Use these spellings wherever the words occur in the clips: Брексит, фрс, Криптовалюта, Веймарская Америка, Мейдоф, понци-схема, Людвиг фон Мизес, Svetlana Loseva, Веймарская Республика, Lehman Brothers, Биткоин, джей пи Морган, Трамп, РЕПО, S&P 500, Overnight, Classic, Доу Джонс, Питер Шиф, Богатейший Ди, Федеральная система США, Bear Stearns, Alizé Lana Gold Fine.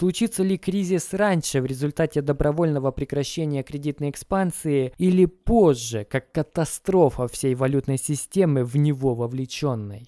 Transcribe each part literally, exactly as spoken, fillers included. Случится ли кризис раньше в результате добровольного прекращения кредитной экспансии или позже, как катастрофа всей валютной системы, в него вовлеченной?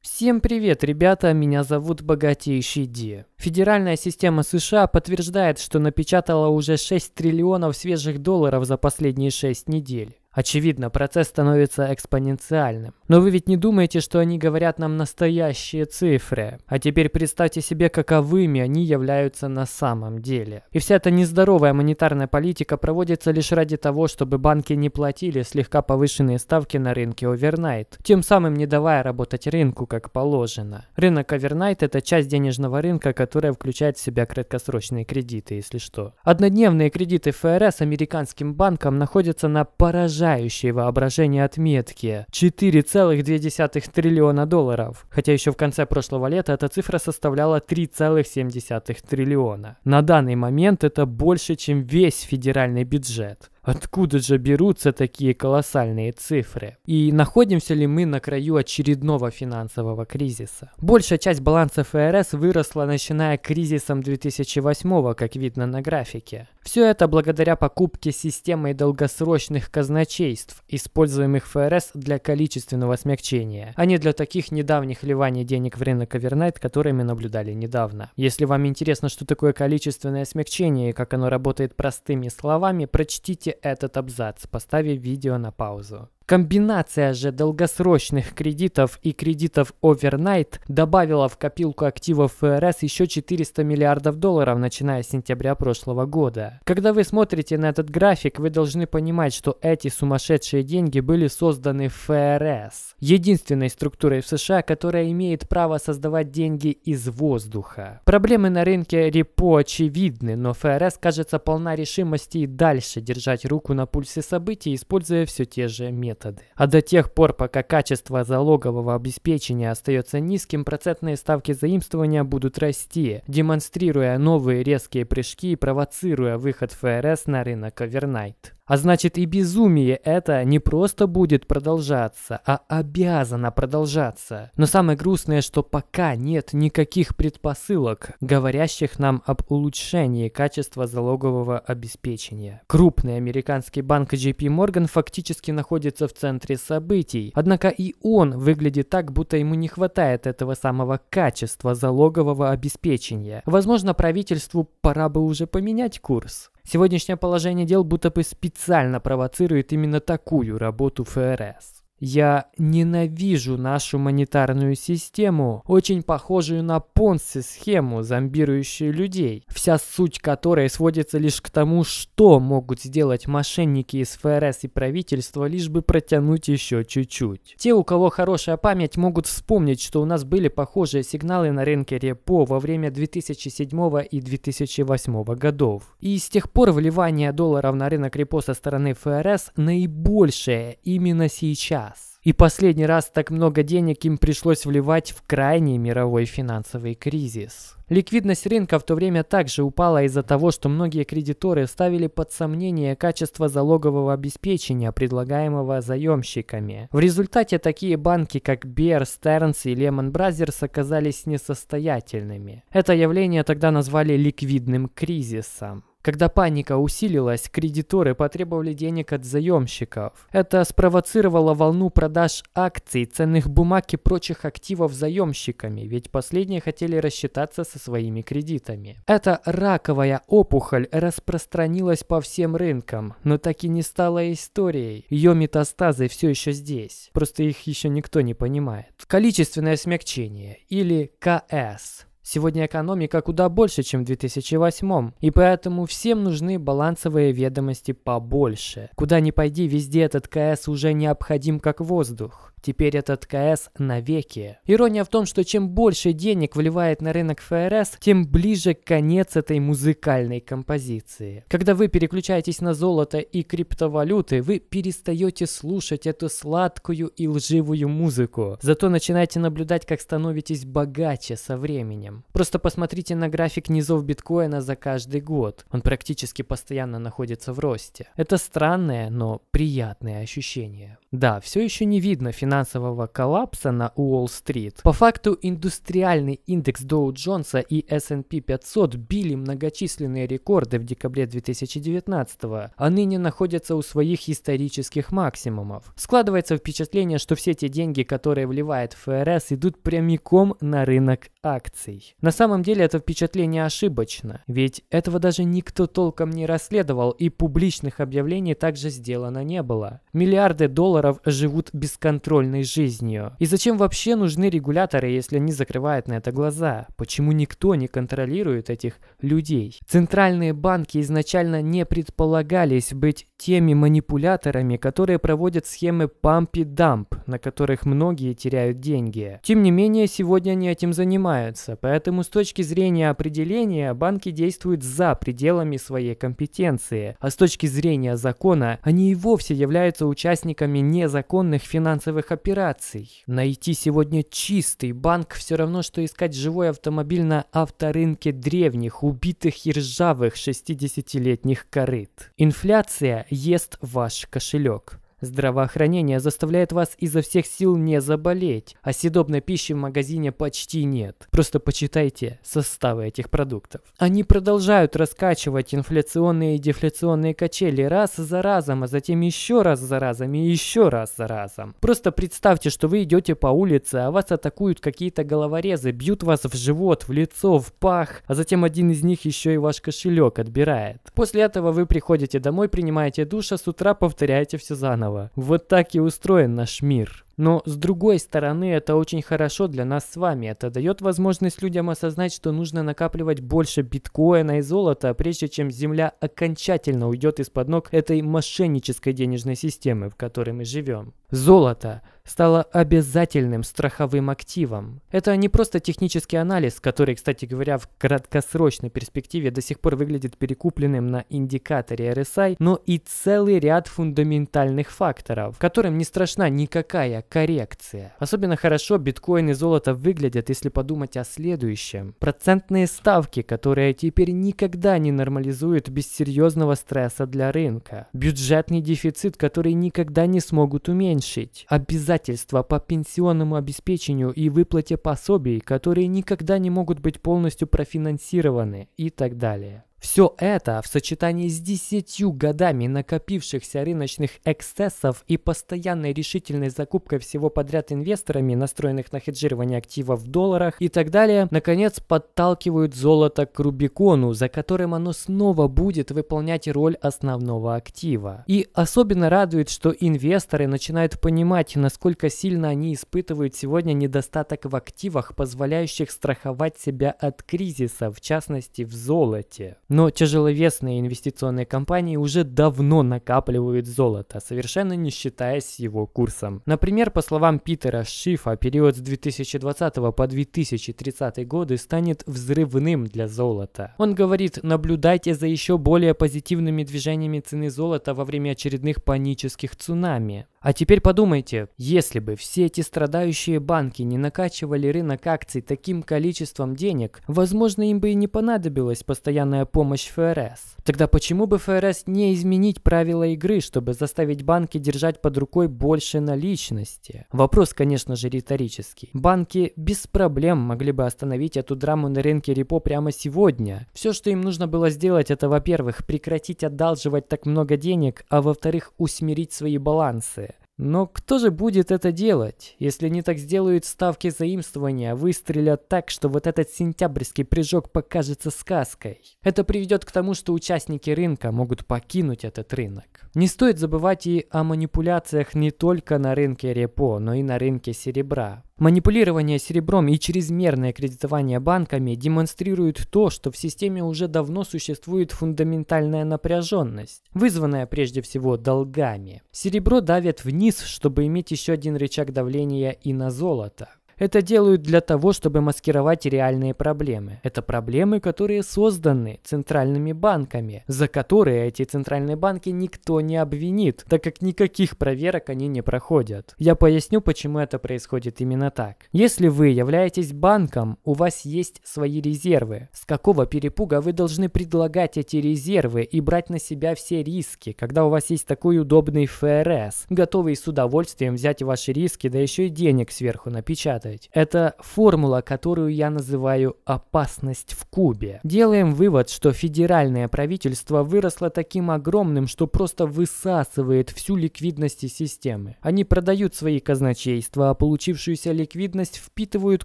Всем привет, ребята, меня зовут Богатейший Ди. Федеральная система США подтверждает, что напечатала уже шесть триллионов свежих долларов за последние шесть недель. Очевидно, процесс становится экспоненциальным. Но вы ведь не думаете, что они говорят нам настоящие цифры? А теперь представьте себе, каковыми они являются на самом деле. И вся эта нездоровая монетарная политика проводится лишь ради того, чтобы банки не платили слегка повышенные ставки на рынке Overnight, тем самым не давая работать рынку как положено. Рынок Overnight – это часть денежного рынка, которая включает в себя краткосрочные кредиты, если что. Однодневные кредиты эф эр эс американским банкам находятся на поражении воображение отметки четыре целых две десятых триллиона долларов, хотя еще в конце прошлого лета эта цифра составляла три целых семь десятых триллиона. На данный момент это больше, чем весь федеральный бюджет. Откуда же берутся такие колоссальные цифры? И находимся ли мы на краю очередного финансового кризиса? Большая часть баланса эф эр эс выросла, начиная кризисом две тысячи восьмого, как видно на графике. Все это благодаря покупке системой долгосрочных казначейств, используемых эф эр эс для количественного смягчения, а не для таких недавних вливаний денег в рынок Overnight, которые мы наблюдали недавно. Если вам интересно, что такое количественное смягчение и как оно работает простыми словами, прочтите этот абзац, поставив видео на паузу. Комбинация же долгосрочных кредитов и кредитов Overnight добавила в копилку активов эф эр эс еще четыреста миллиардов долларов, начиная с сентября прошлого года. Когда вы смотрите на этот график, вы должны понимать, что эти сумасшедшие деньги были созданы эф эр эс, единственной структурой в США, которая имеет право создавать деньги из воздуха. Проблемы на рынке репо очевидны, но эф эр эс, кажется, полна решимости и дальше держать руку на пульсе событий, используя все те же методы. А до тех пор, пока качество залогового обеспечения остается низким, процентные ставки заимствования будут расти, демонстрируя новые резкие прыжки и провоцируя выход эф эр эс на рынок Overnight. А значит, и безумие это не просто будет продолжаться, а обязано продолжаться. Но самое грустное, что пока нет никаких предпосылок, говорящих нам об улучшении качества залогового обеспечения. Крупный американский банк джей пи Морган фактически находится в центре событий, однако и он выглядит так, будто ему не хватает этого самого качества залогового обеспечения. Возможно, правительству пора бы уже поменять курс. Сегодняшнее положение дел будто бы специально провоцирует именно такую работу эф эр эс. Я ненавижу нашу монетарную систему, очень похожую на понци-схему, зомбирующую людей, вся суть которой сводится лишь к тому, что могут сделать мошенники из эф эр эс и правительства, лишь бы протянуть еще чуть-чуть. Те, у кого хорошая память, могут вспомнить, что у нас были похожие сигналы на рынке репо во время две тысячи седьмого и две тысячи восьмого годов. И с тех пор вливание долларов на рынок репо со стороны эф эр эс наибольшее именно сейчас. И последний раз так много денег им пришлось вливать в крайний мировой финансовый кризис. Ликвидность рынка в то время также упала из-за того, что многие кредиторы ставили под сомнение качество залогового обеспечения, предлагаемого заемщиками. В результате такие банки, как Bear Stearns и Lehman Brothers, оказались несостоятельными. Это явление тогда назвали ликвидным кризисом. Когда паника усилилась, кредиторы потребовали денег от заемщиков. Это спровоцировало волну продаж акций, ценных бумаг и прочих активов заемщиками, ведь последние хотели рассчитаться со своими кредитами. Эта раковая опухоль распространилась по всем рынкам, но так и не стала историей. Ее метастазы все еще здесь, просто их еще никто не понимает. Количественное смягчение, или ка эс. Сегодня экономика куда больше, чем в две тысячи восьмом, и поэтому всем нужны балансовые ведомости побольше. Куда ни пойди, везде этот ка эс уже необходим как воздух. Теперь этот ка эс навеки. Ирония в том, что чем больше денег вливает на рынок эф эр эс, тем ближе конец этой музыкальной композиции. Когда вы переключаетесь на золото и криптовалюты, вы перестаете слушать эту сладкую и лживую музыку. Зато начинаете наблюдать, как становитесь богаче со временем. Просто посмотрите на график низов биткоина за каждый год. Он практически постоянно находится в росте. Это странное, но приятное ощущение. Да, все еще не видно финансового финансового коллапса на Уолл-стрит. По факту индустриальный индекс Доу Джонса и эс энд пи пятьсот били многочисленные рекорды в декабре две тысячи девятнадцатого, а ныне находятся у своих исторических максимумов. Складывается впечатление, что все те деньги, которые вливает эф эр эс, идут прямиком на рынок акций. На самом деле это впечатление ошибочно, ведь этого даже никто толком не расследовал и публичных объявлений также сделано не было. Миллиарды долларов живут бесконтрольной жизнью. И зачем вообще нужны регуляторы, если они закрывают на это глаза? Почему никто не контролирует этих людей? Центральные банки изначально не предполагались быть теми манипуляторами, которые проводят схемы памп и дамп, на которых многие теряют деньги. Тем не менее, сегодня они этим занимаются, поэтому с точки зрения определения банки действуют за пределами своей компетенции, а с точки зрения закона они и вовсе являются участниками незаконных финансовых операций. Найти сегодня чистый банк все равно, что искать живой автомобиль на авторынке древних, убитых и ржавых шестидесятилетних корыт. Инфляция ест ваш кошелек. Здравоохранение заставляет вас изо всех сил не заболеть, а съедобной пищи в магазине почти нет. Просто почитайте составы этих продуктов. Они продолжают раскачивать инфляционные и дефляционные качели раз за разом, а затем еще раз за разом и еще раз за разом. Просто представьте, что вы идете по улице, а вас атакуют какие-то головорезы, бьют вас в живот, в лицо, в пах, а затем один из них еще и ваш кошелек отбирает. После этого вы приходите домой, принимаете душ, а с утра повторяете все заново. Вот так и устроен наш мир. Но с другой стороны, это очень хорошо для нас с вами. Это дает возможность людям осознать, что нужно накапливать больше биткоина и золота, прежде чем земля окончательно уйдет из-под ног этой мошеннической денежной системы, в которой мы живем. Золото стало обязательным страховым активом. Это не просто технический анализ, который, кстати говоря, в краткосрочной перспективе до сих пор выглядит перекупленным на индикаторе эр эс ай, но и целый ряд фундаментальных факторов, которым не страшна никакая коррекция. Особенно хорошо биткоин и золото выглядят, если подумать о следующем. Процентные ставки, которые теперь никогда не нормализуют без серьезного стресса для рынка. Бюджетный дефицит, который никогда не смогут уменьшить. Обязательства по пенсионному обеспечению и выплате пособий, которые никогда не могут быть полностью профинансированы и так далее. Все это в сочетании с десятью годами накопившихся рыночных эксцессов и постоянной решительной закупкой всего подряд инвесторами, настроенных на хеджирование активов в долларах и так далее, наконец подталкивают золото к Рубикону, за которым оно снова будет выполнять роль основного актива. И особенно радует, что инвесторы начинают понимать, насколько сильно они испытывают сегодня недостаток в активах, позволяющих страховать себя от кризиса, в частности в золоте. Но тяжеловесные инвестиционные компании уже давно накапливают золото, совершенно не считаясь с его курсом. Например, по словам Питера Шифа, период с две тысячи двадцатого по две тысячи тридцатый годы станет взрывным для золота. Он говорит: наблюдайте за еще более позитивными движениями цены золота во время очередных панических цунами. А теперь подумайте, если бы все эти страдающие банки не накачивали рынок акций таким количеством денег, возможно, им бы и не понадобилась постоянная помощь эф эр эс. Тогда почему бы эф эр эс не изменить правила игры, чтобы заставить банки держать под рукой больше наличности? Вопрос, конечно же, риторический. Банки без проблем могли бы остановить эту драму на рынке репо прямо сегодня. Все, что им нужно было сделать, это, во-первых, прекратить одалживать так много денег, а во-вторых, усмирить свои балансы. Но кто же будет это делать? Если они так сделают, ставки заимствования выстрелят так, что вот этот сентябрьский прыжок покажется сказкой. Это приведет к тому, что участники рынка могут покинуть этот рынок. Не стоит забывать и о манипуляциях не только на рынке репо, но и на рынке серебра. Манипулирование серебром и чрезмерное кредитование банками демонстрируют то, что в системе уже давно существует фундаментальная напряженность, вызванная прежде всего долгами. Серебро давят вниз, чтобы иметь еще один рычаг давления и на золото. Это делают для того, чтобы маскировать реальные проблемы. Это проблемы, которые созданы центральными банками, за которые эти центральные банки никто не обвинит, так как никаких проверок они не проходят. Я поясню, почему это происходит именно так. Если вы являетесь банком, у вас есть свои резервы. С какого перепуга вы должны предлагать эти резервы и брать на себя все риски, когда у вас есть такой удобный эф эр эс, готовый с удовольствием взять ваши риски, да еще и денег сверху напечатать? Это формула, которую я называю «опасность в кубе». Делаем вывод, что федеральное правительство выросло таким огромным, что просто высасывает всю ликвидность из системы. Они продают свои казначейства, а получившуюся ликвидность впитывают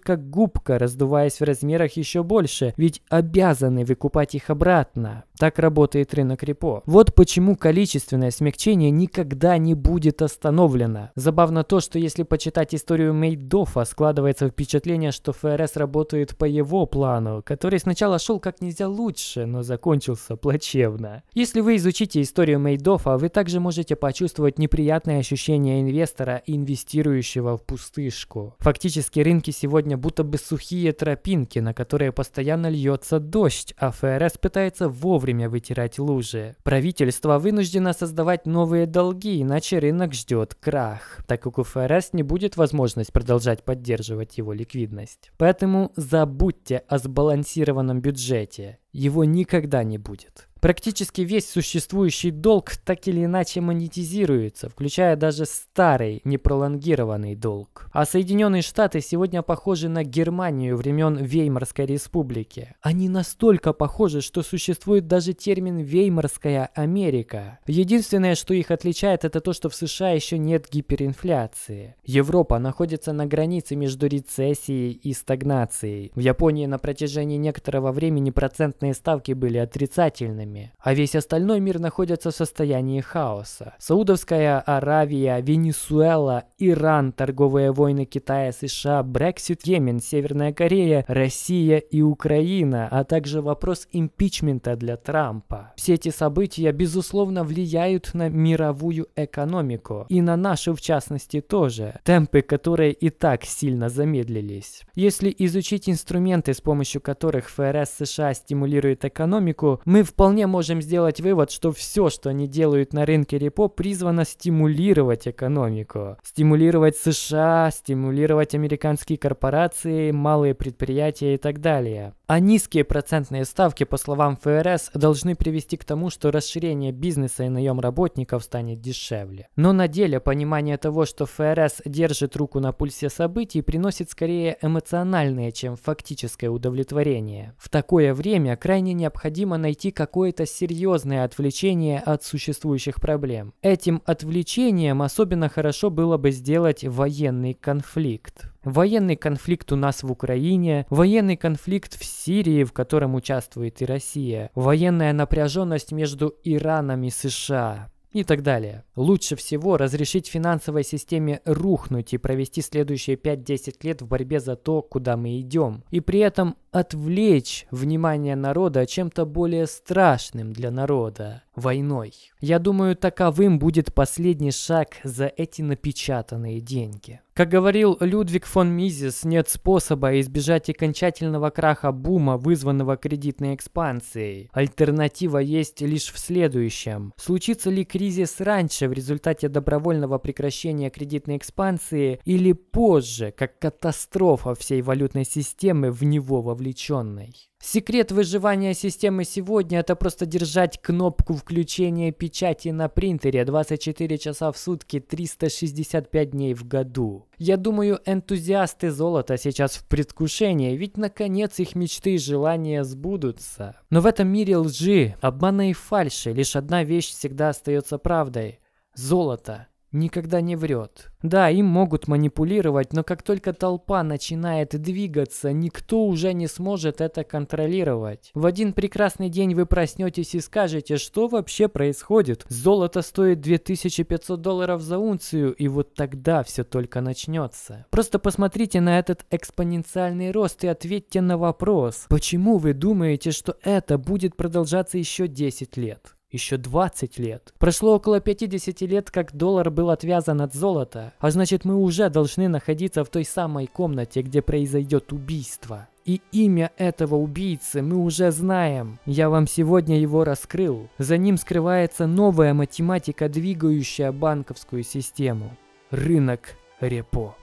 как губка, раздуваясь в размерах еще больше, ведь обязаны выкупать их обратно. Так работает рынок репо. Вот почему количественное смягчение никогда не будет остановлено. Забавно то, что если почитать историю Мейдофа, складывается впечатление, что эф эр эс работает по его плану, который сначала шел как нельзя лучше, но закончился плачевно. Если вы изучите историю Мейдофа, вы также можете почувствовать неприятное ощущение инвестора, инвестирующего в пустышку. Фактически рынки сегодня будто бы сухие тропинки, на которые постоянно льется дождь, а эф эр эс пытается вовремя вытирать лужи. Правительство вынуждено создавать новые долги, иначе рынок ждет крах, так как у эф эр эс не будет возможность продолжать поддерживать его ликвидность. Поэтому забудьте о сбалансированном бюджете. Его никогда не будет. Практически весь существующий долг так или иначе монетизируется, включая даже старый, непролонгированный долг. А Соединенные Штаты сегодня похожи на Германию времен Веймарской Республики. Они настолько похожи, что существует даже термин «Веймарская Америка». Единственное, что их отличает, это то, что в США еще нет гиперинфляции. Европа находится на границе между рецессией и стагнацией. В Японии на протяжении некоторого времени процент ставки были отрицательными, а весь остальной мир находится в состоянии хаоса. Саудовская Аравия, Венесуэла, Иран, торговые войны Китая, США, Брексит, Йемен, Северная Корея, Россия и Украина, а также вопрос импичмента для Трампа. Все эти события, безусловно, влияют на мировую экономику и на нашу в частности тоже, темпы которые и так сильно замедлились. Если изучить инструменты, с помощью которых эф эр эс США стимулирует экономику, мы вполне можем сделать вывод, что все, что они делают на рынке репо, призвано стимулировать экономику. Стимулировать США, стимулировать американские корпорации, малые предприятия и так далее. А низкие процентные ставки, по словам эф эр эс, должны привести к тому, что расширение бизнеса и наем работников станет дешевле. Но на деле понимание того, что эф эр эс держит руку на пульсе событий, приносит скорее эмоциональное, чем фактическое удовлетворение. В такое время крайне необходимо найти какое-то серьезное отвлечение от существующих проблем. Этим отвлечением особенно хорошо было бы сделать военный конфликт. Военный конфликт у нас в Украине, военный конфликт в Сирии, в котором участвует и Россия, военная напряженность между Ираном и США. И так далее. Лучше всего разрешить финансовой системе рухнуть и провести следующие пять-десять лет в борьбе за то, куда мы идем. И при этом отвлечь внимание народа чем-то более страшным для народа – войной. Я думаю, таковым будет последний шаг за эти напечатанные деньги. Как говорил Людвиг фон Мизес, нет способа избежать окончательного краха бума, вызванного кредитной экспансией. Альтернатива есть лишь в следующем. Случится ли кризис раньше в результате добровольного прекращения кредитной экспансии или позже, как катастрофа всей валютной системы в него вовлеченной? Секрет выживания системы сегодня – это просто держать кнопку включения печати на принтере двадцать четыре часа в сутки, триста шестьдесят пять дней в году. Я думаю, энтузиасты золота сейчас в предвкушении, ведь наконец их мечты и желания сбудутся. Но в этом мире лжи, обмана и фальши лишь одна вещь всегда остается правдой – золото никогда не врет. Да, им могут манипулировать, но как только толпа начинает двигаться, никто уже не сможет это контролировать. В один прекрасный день вы проснетесь и скажете, что вообще происходит. Золото стоит две тысячи пятьсот долларов за унцию, и вот тогда все только начнется. Просто посмотрите на этот экспоненциальный рост и ответьте на вопрос, почему вы думаете, что это будет продолжаться еще десять лет? еще двадцать лет. Прошло около пятидесяти лет, как доллар был отвязан от золота, а значит мы уже должны находиться в той самой комнате, где произойдет убийство. И имя этого убийцы мы уже знаем. Я вам сегодня его раскрыл. За ним скрывается новая математика, двигающая банковскую систему. Рынок репо.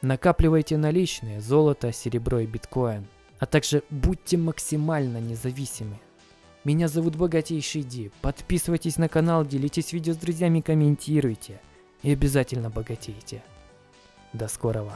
Накапливайте наличные, золото, серебро и биткоин. А также будьте максимально независимы. Меня зовут Богатейший Ди. Подписывайтесь на канал, делитесь видео с друзьями, комментируйте. И обязательно богатейте. До скорого.